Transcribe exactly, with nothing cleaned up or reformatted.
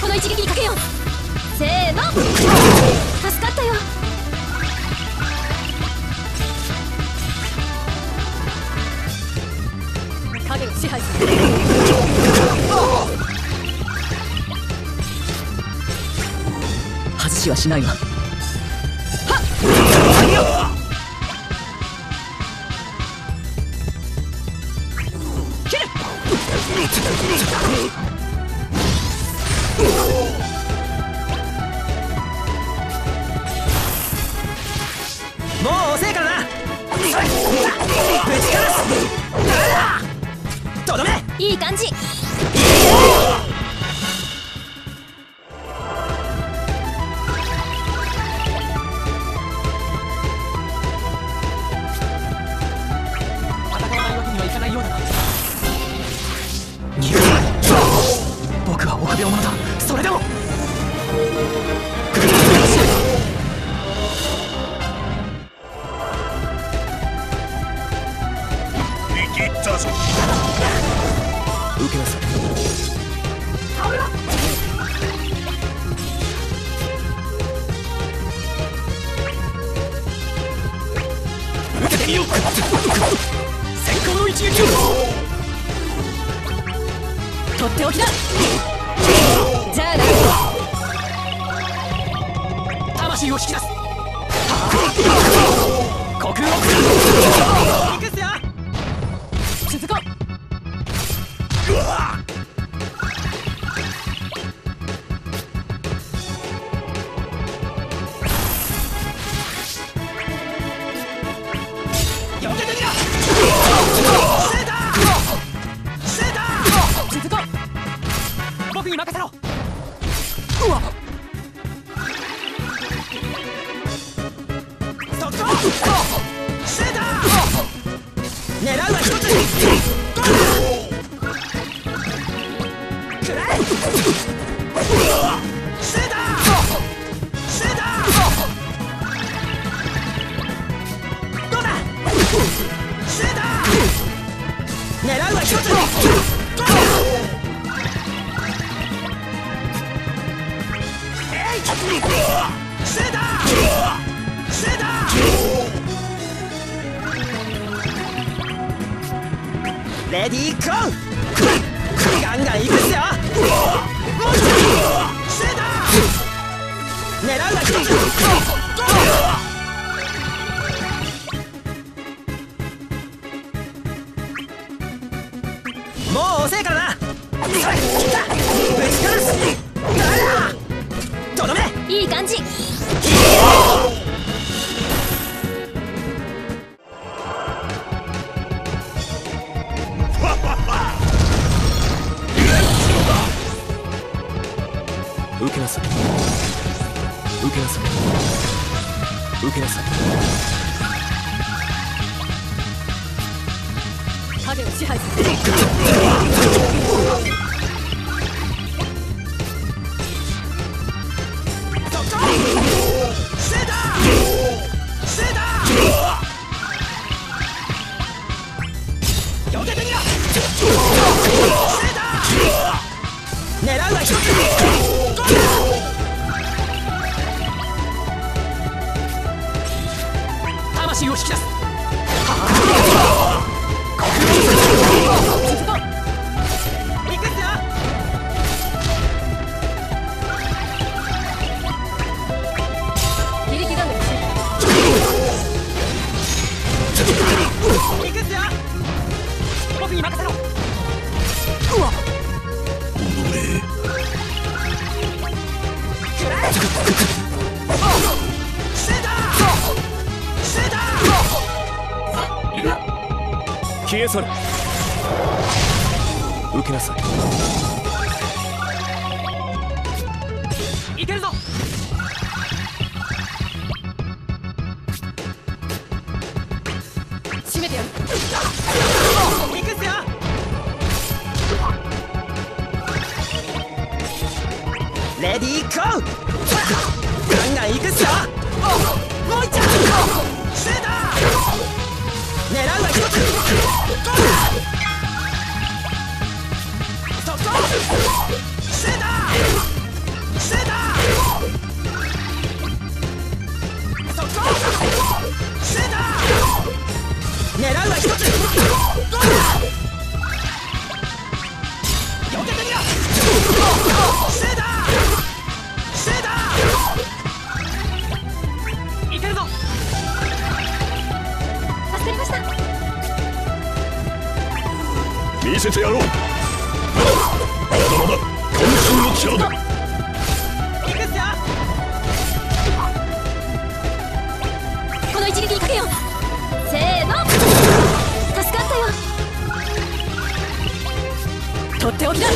この一撃にかけよう。せーの、助かったよ。影を支配する。外しはしないわ。はっ、いい感じ。僕は臆病者だ。それでも逃げたぞ。受けなさい。受けてみよう。先行の一撃を。とっておきだ。じゃあな。魂を引き出す。虚空を崩す。いくっすよ。続こう。レディーゴー。ガンガンいくっすよ。狙うな。もう遅いからな。ぶちかます。とどめ。いい感じ。受けなさい。受けなさい。受けなさい。影を支配する。狙うは一つ。魂を引き出す。僕に任せろ。うわっ。消え去る。受けなさい。いけるぞ。閉めてやる。いくっすよ。レディーゴー。ガンガンいくっすよ。もう一丁。狙うは一つ。狙うは一つ。見せてやろう。まだまだ渾身の力だ。 一撃にかけよう。せーの、助かったよ。とっておきだ。